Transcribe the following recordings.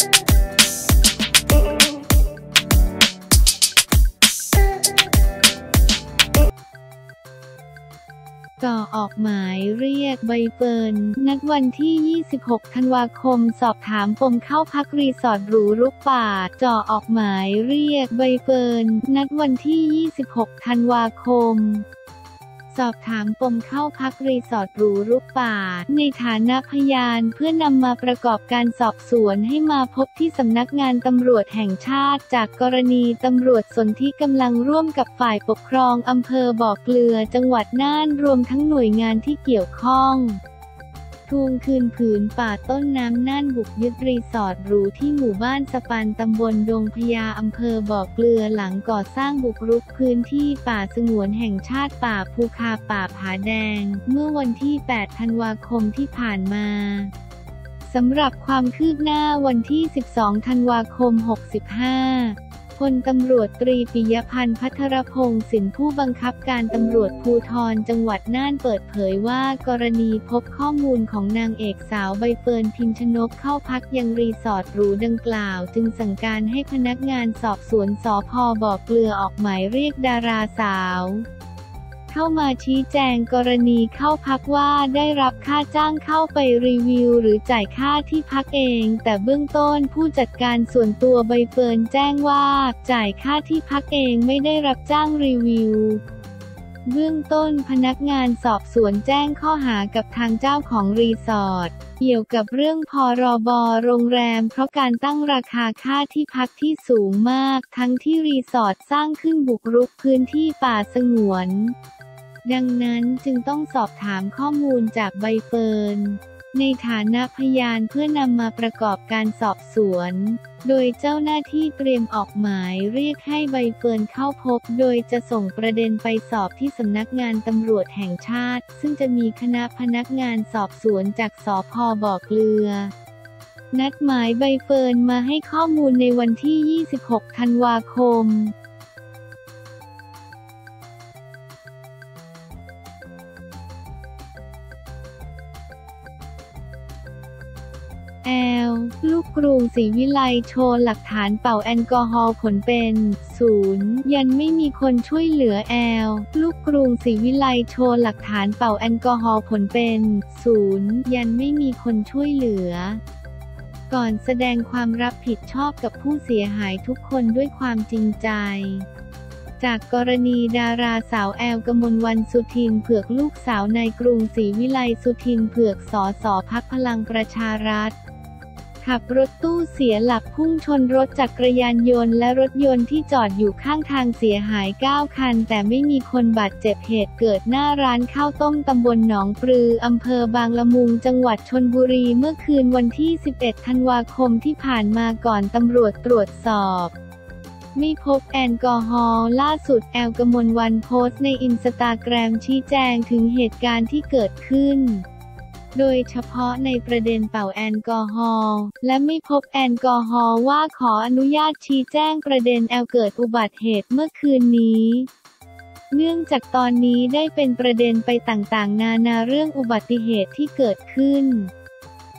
จ่อออกหมายเรียกใบเฟิร์นนัดวันที่26ธันวาคมสอบถามปมเข้าพักรีสอร์ทหรูรุกป่าจ่อออกหมายเรียกใบเฟิร์นนัดวันที่26ธันวาคมสอบถามปมเข้าพักรีสอร์ทหรูรูปป่าในฐานะพยานเพื่อนำมาประกอบการสอบสวนให้มาพบที่สำนักงานตำรวจแห่งชาติจากกรณีตำรวจสนธิกำลังร่วมกับฝ่ายปกครองอำเภอบ่อเกลือจังหวัดน่านรวมทั้งหน่วยงานที่เกี่ยวข้องทวงคืนผืนป่าต้นน้ำน่านบุกยึดรีสอร์ทหรูที่หมู่บ้านสะปันตำบลดงพญาอำเภอบ่อเกลือหลังก่อสร้างบุกรุกพื้นที่ป่าสงวนแห่งชาติป่าภูคาป่าผาแดงเมื่อวันที่8ธันวาคมที่ผ่านมาสำหรับความคืบหน้าวันที่12ธันวาคม65พลตำรวจตรีปิยะพันธ์ ภัทรพงศ์สินธุ์ผู้บังคับการตำรวจภูธรจังหวัดน่านเปิดเผยว่ากรณีพบข้อมูลของนางเอกสาวใบเฟิร์น พิมชนกเข้าพักยังรีสอร์ทหรูดังกล่าวจึงสั่งการให้พนักงานสอบสวนสภ.บ่อเกลือออกหมายเรียกดาราสาวเข้ามาชี้แจงกรณีเข้าพักว่าได้รับค่าจ้างเข้าไปรีวิวหรือจ่ายค่าที่พักเองแต่เบื้องต้นผู้จัดการส่วนตัวใบเฟิร์นแจ้งว่าจ่ายค่าที่พักเองไม่ได้รับจ้างรีวิวเบื้องต้นพนักงานสอบสวนแจ้งข้อหากับทางเจ้าของรีสอร์ทเกี่ยวกับเรื่องพ.ร.บ.โรงแรมเพราะการตั้งราคาค่าที่พักที่สูงมากทั้งที่รีสอร์ทสร้างขึ้นบุกรุกพื้นที่ป่าสงวนดังนั้นจึงต้องสอบถามข้อมูลจากใบเฟิร์นในฐานะพยานเพื่อนำมาประกอบการสอบสวนโดยเจ้าหน้าที่เตรียมออกหมายเรียกให้ใบเฟิร์นเข้าพบโดยจะส่งประเด็นไปสอบที่สำนักงานตำรวจแห่งชาติซึ่งจะมีคณะพนักงานสอบสวนจากสภ.บ่อเกลือนัดหมายใบเฟิร์นมาให้ข้อมูลในวันที่26ธันวาคมลูกกรุงศรีวิไลโชว์หลักฐานเป่าแอลกอฮอล์ผลเป็น0ยันไม่มีคนช่วยเหลือแอลลูกกรุงศรีวิไลโชว์หลักฐานเป่าแอลกอฮอล์ผลเป็น0ยันไม่มีคนช่วยเหลือก่อนแสดงความรับผิดชอบกับผู้เสียหายทุกคนด้วยความจริงใจจากกรณีดาราสาวแอลกมลวรรณสุทินเผือกลูกสาวในกรุงศรีวิไลสุทินเผือกสส.พรรคพลังประชารัฐขับรถตู้เสียหลักพุ่งชนรถจักรยานยนต์และรถยนต์ที่จอดอยู่ข้างทางเสียหาย9คันแต่ไม่มีคนบาดเจ็บเหตุเกิดหน้าร้านข้าวต้มตำบลหนองปลืออำเภอบางละมุงจังหวัดชลบุรีเมื่อคืนวันที่11ธันวาคมที่ผ่านมาก่อนตำรวจตรวจสอบไม่พบแอลกอฮอล์ล่าสุดแอลกมลวรรณโพสต์ในอินสตาแกรมชี้แจงถึงเหตุการณ์ที่เกิดขึ้นโดยเฉพาะในประเด็นเป่าแอลกอฮอล์และไม่พบแอลกอฮอล์ว่าขออนุญาตชี้แจงประเด็นแอลเกิดอุบัติเหตุเมื่อคืนนี้เนื่องจากตอนนี้ได้เป็นประเด็นไปต่างๆนานาเรื่องอุบัติเหตุที่เกิดขึ้น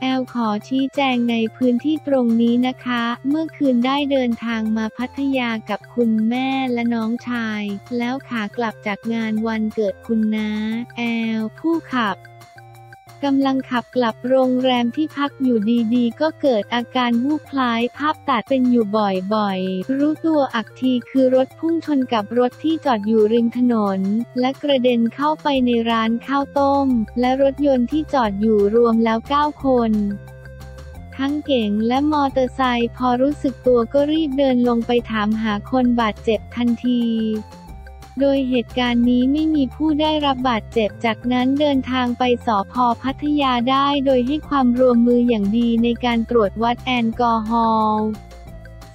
แอลขอชี้แจงในพื้นที่ตรงนี้นะคะเมื่อคืนได้เดินทางมาพัทยากับคุณแม่และน้องชายแล้วขากลับจากงานวันเกิดคุณน้าแอลผู้ขับกำลังขับกลับโรงแรมที่พักอยู่ดีๆก็เกิดอาการวูบคล้ายภาพตัดเป็นอยู่บ่อยๆรู้ตัวอักทีคือรถพุ่งชนกับรถที่จอดอยู่ริมถนนและกระเด็นเข้าไปในร้านข้าวต้มและรถยนต์ที่จอดอยู่รวมแล้ว9คนทั้งเก๋งและมอเตอร์ไซค์พอรู้สึกตัวก็รีบเดินลงไปถามหาคนบาดเจ็บทันทีโดยเหตุการณ์นี้ไม่มีผู้ได้รับบาดเจ็บจากนั้นเดินทางไปสภ.พัทยาได้โดยให้ความร่วมมืออย่างดีในการตรวจวัดแอลกอฮอล์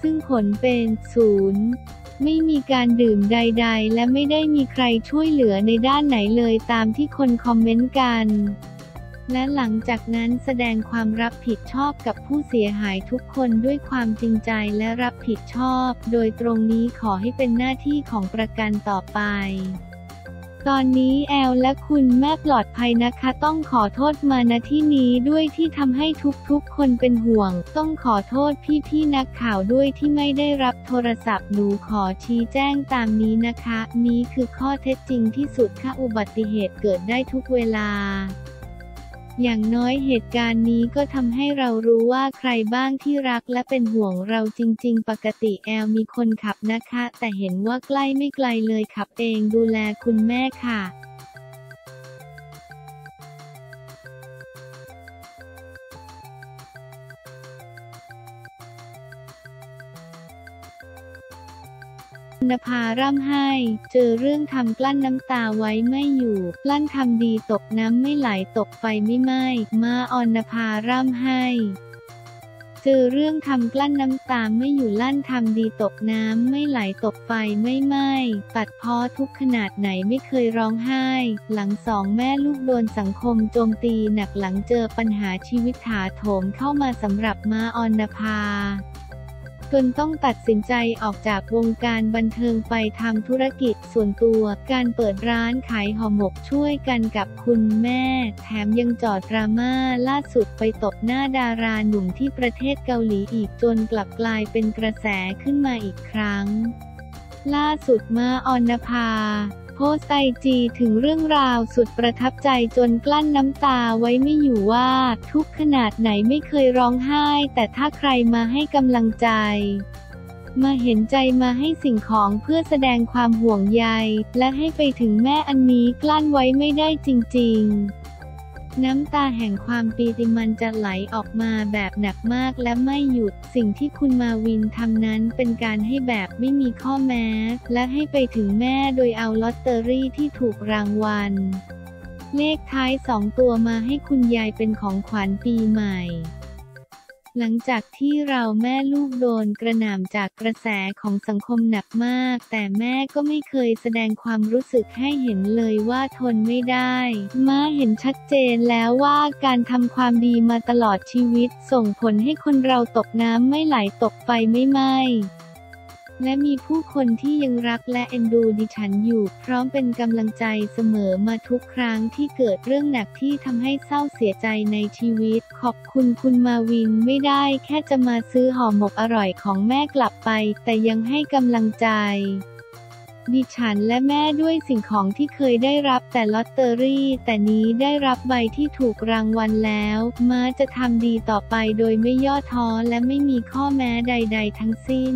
ซึ่งผลเป็น0ไม่มีการดื่มใดๆและไม่ได้มีใครช่วยเหลือในด้านไหนเลยตามที่คนคอมเมนต์กันและหลังจากนั้นแสดงความรับผิดชอบกับผู้เสียหายทุกคนด้วยความจริงใจและรับผิดชอบโดยตรงนี้ขอให้เป็นหน้าที่ของประกันต่อไป ตอนนี้แอลและคุณแม่ปลอดภัยนะคะต้องขอโทษมาณที่นี้ด้วยที่ทำให้ทุกๆคนเป็นห่วงต้องขอโทษพี่ๆนักข่าวด้วยที่ไม่ได้รับโทรศัพท์หนูขอชี้แจ้งตามนี้นะคะนี้คือข้อเท็จจริงที่สุดค่ะอุบัติเหตุเกิดได้ทุกเวลาอย่างน้อยเหตุการณ์นี้ก็ทำให้เรารู้ว่าใครบ้างที่รักและเป็นห่วงเราจริงๆปกติแอลมีคนขับนะคะแต่เห็นว่าใกล้ไม่ไกลเลยขับเองดูแลคุณแม่ค่ะนภาร่ำไห้เจอเรื่องทำกลั้นน้ำตาไว้ไม่อยู่กลั้นทำดีตกน้ำไม่ไหลตกไฟไม่ไหม้มาออนนภาร่ำไห้เจอเรื่องทำกลั้นน้ำตาไม่อยู่ลั่นทำดีตกน้ำไม่ไหลตกไฟไม่ไหม้ตัดพ้อทุกขนาดไหนไม่เคยร้องไห้หลังสองแม่ลูกโดนสังคมโจมตีหนักหลังเจอปัญหาชีวิตถาโถมเข้ามาสำหรับมาออนนภาจนต้องตัดสินใจออกจากวงการบันเทิงไปทำธุรกิจส่วนตัวการเปิดร้านขายห่อหมกช่วยกันกับคุณแม่แถมยังจอดดราม่าล่าสุดไปตบหน้าดาราหนุ่มที่ประเทศเกาหลีอีกจนกลับกลายเป็นกระแสขึ้นมาอีกครั้งล่าสุดมาออนนภาโพสต์ไอจีถึงเรื่องราวสุดประทับใจจนกลั้นน้ำตาไว้ไม่อยู่ว่าทุกขนาดไหนไม่เคยร้องไห้แต่ถ้าใครมาให้กำลังใจมาเห็นใจมาให้สิ่งของเพื่อแสดงความห่วงใยและให้ไปถึงแม่อันนี้กลั้นไว้ไม่ได้จริงๆน้ำตาแห่งความปีติมันจะไหลออกมาแบบหนักมากและไม่หยุดสิ่งที่คุณมาวินทำนั้นเป็นการให้แบบไม่มีข้อแม้และให้ไปถึงแม่โดยเอาลอตเตอรี่ที่ถูกรางวัลเลขท้าย2ตัวมาให้คุณยายเป็นของขวัญปีใหม่หลังจากที่เราแม่ลูกโดนกระหน่ำจากกระแสของสังคมหนักมากแต่แม่ก็ไม่เคยแสดงความรู้สึกให้เห็นเลยว่าทนไม่ได้มาเห็นชัดเจนแล้วว่าการทำความดีมาตลอดชีวิตส่งผลให้คนเราตกน้ำไม่ไหลตกไฟไม่ไหม้และมีผู้คนที่ยังรักและเอ็นดูดิฉันอยู่พร้อมเป็นกำลังใจเสมอมาทุกครั้งที่เกิดเรื่องหนักที่ทำให้เศร้าเสียใจในชีวิตขอบคุณคุณมาวินไม่ได้แค่จะมาซื้อห่อหมกอร่อยของแม่กลับไปแต่ยังให้กำลังใจดิฉันและแม่ด้วยสิ่งของที่เคยได้รับแต่ลอตเตอรี่แต่นี้ได้รับใบที่ถูกรางวัลแล้วมาจะทำดีต่อไปโดยไม่ย่อท้อและไม่มีข้อแม้ใดๆทั้งสิ้น